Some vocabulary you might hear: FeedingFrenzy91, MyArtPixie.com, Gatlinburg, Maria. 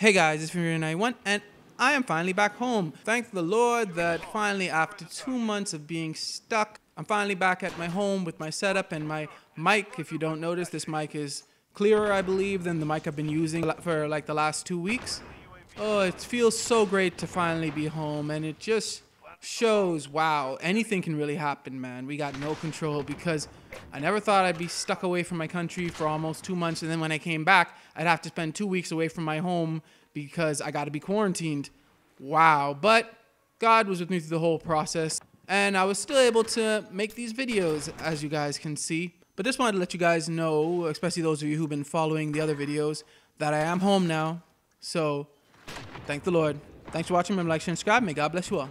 Hey guys, it's FeedingFrenzy91 and I am finally back home. Thank the Lord that finally, after 2 months of being stuck, I'm finally back at my home with my setup and my mic. If you don't notice, this mic is clearer, I believe, than the mic I've been using for like the last 2 weeks. Oh, it feels so great to finally be home, and it just shows, wow, anything can really happen, man. We got no control, because I never thought I'd be stuck away from my country for almost 2 months, and then when I came back, I'd have to spend 2 weeks away from my home because I got to be quarantined. Wow. But God was with me through the whole process, and I was still able to make these videos, as you guys can see. But just wanted to let you guys know, especially those of you who've been following the other videos, that I am home now. So thank the Lord. Thanks for watching. Remember, like, share, and subscribe. May God bless you all.